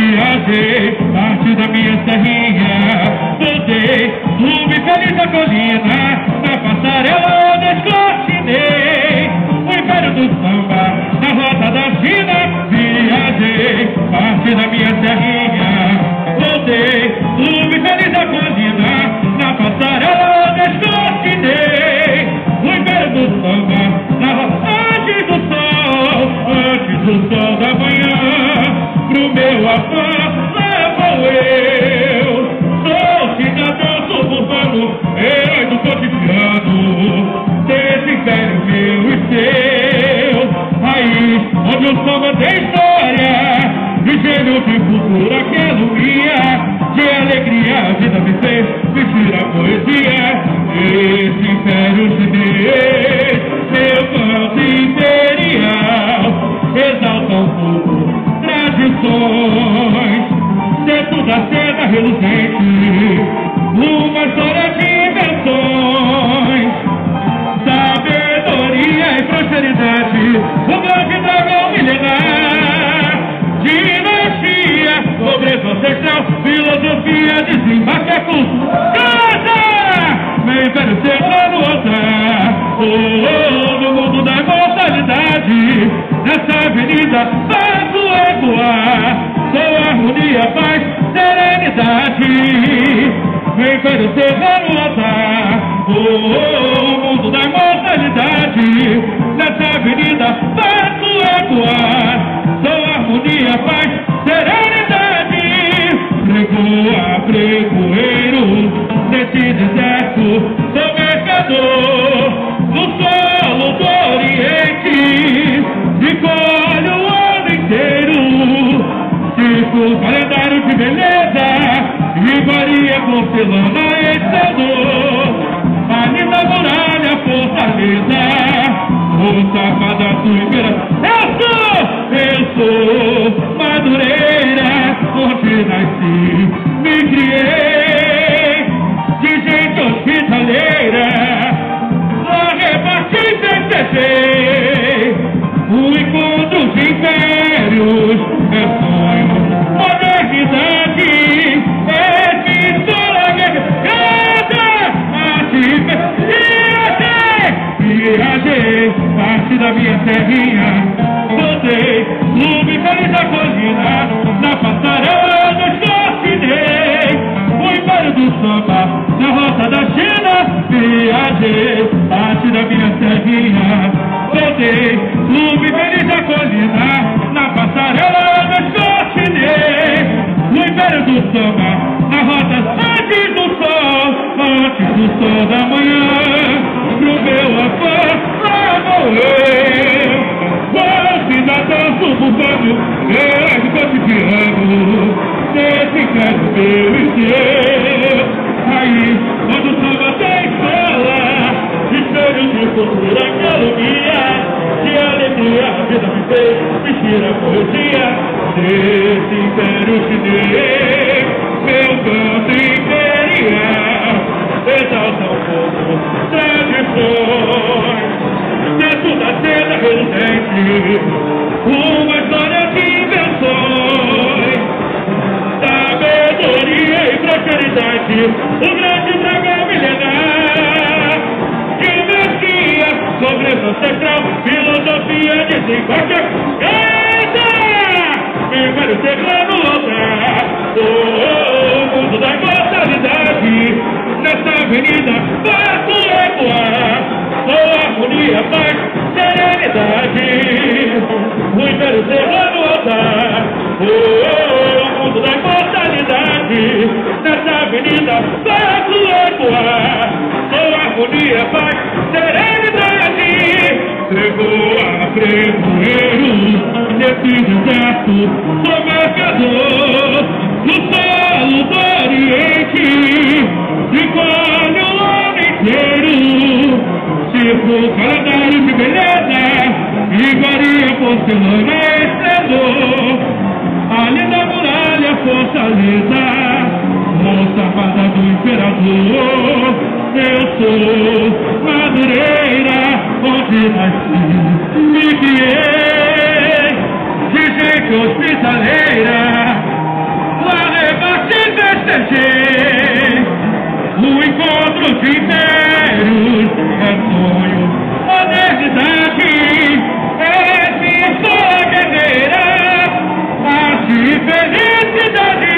viajei, parte da minha serrinha, voltei, rumo e feliz da colina, na passarela eu descortinei, o império do samba, na rota da China, viajei, parte da minha serrinha, voltei, rumo e feliz da colina, na passarela eu descortinei, o império do samba, na rota antes do sol da manhã. Pro meu afã, levo eu. Sou cidadão suburbano, herói do cotidiano, desse império meu e seu. Aí, onde o samba tem história, de gênio de cultura que alumia, de alegria a vida me fez, me tira a poesia. Esse império se deu, meu canto imperial, exalta um pouco dentro da seda reluzente, uma história de invenções, sabedoria e prosperidade, o grande dragão milenar, dinastia, pobreza ancestral, filosofia, desembarque é cultura, meu império será no altar, no mundo da imortalidade, nessa avenida faz o ecoar, sou harmonia, paz, serenidade, meu império será no altar, o mundo da imortalidade, nessa avenida faz o ecoar, sou harmonia, paz, serenidade, pregoa, pregoeiro, nesse deserto sou mercador. No solo do Oriente, de colho o ano inteiro, tipo calendário de beleza, iguaria, porcelana e sabor, ainda muralha, fortaleza, força para da primeira. Eu sou Madureira, onde nasci, me criei, de gente hospitaleira. O encontro de impérios é sonho, modernidade, é pintura, guerreira, arte, viajei, parte da minha serrinha, voltei, lume feliz da colina, na passarela eu descortinei, o império do samba, na rota da China, viajei, parte da minha serrinha. Voltei, lume feliz da colina, na passarela eu descortinei, no império do samba, na rota antes do sol da manhã, pro meu afã, lá vou eu, o cidadão suburbano, herói do cotidiano, desse canto meu e seu, aí, onde o samba tem escola, espelho de cultura que alumia, de alegria a vida me fez, me tira a poesia, desse império te dei, meu canto imperial, exalta um pouco tradições, dentro da seda reluzente, uma história de invenções, sabedoria e prosperidade, o grande dragão milenar. Pobreza ancestral, filosofia, desembarque é cultura, meu império será no altar, o mundo da imortalidade, nessa avenida faço ecoar, sou harmonia, paz, serenidade, o império será no altar, o mundo da imortalidade, nessa avenida faço ecoar, sou harmonia, paz, serenidade. Pregoa, pregoeiro, nesse deserto sou mercador, no solo do Oriente, de colho o ano inteiro, tipo calendário de beleza, iguaria, porcelana e esplendor, a linda muralha, fortaleza, moça fada do imperador, eu sou Madureira, onde nasci, me criei, de gente hospitaleira, perder o encontro de meros sonhos, honestidade é minha sua guerreira, a felicidade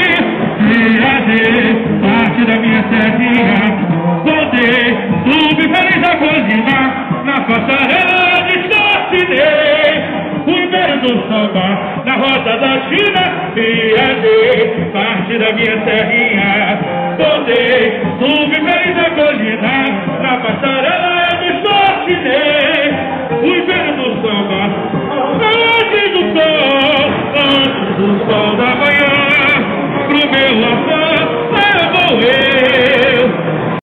de fazer parte da minha Serrinha, poder subir feliz a cozinha na passarela de Chocinei, o império do samba na roda da China, e fazer parte da minha Serrinha, poder subir feliz a colina.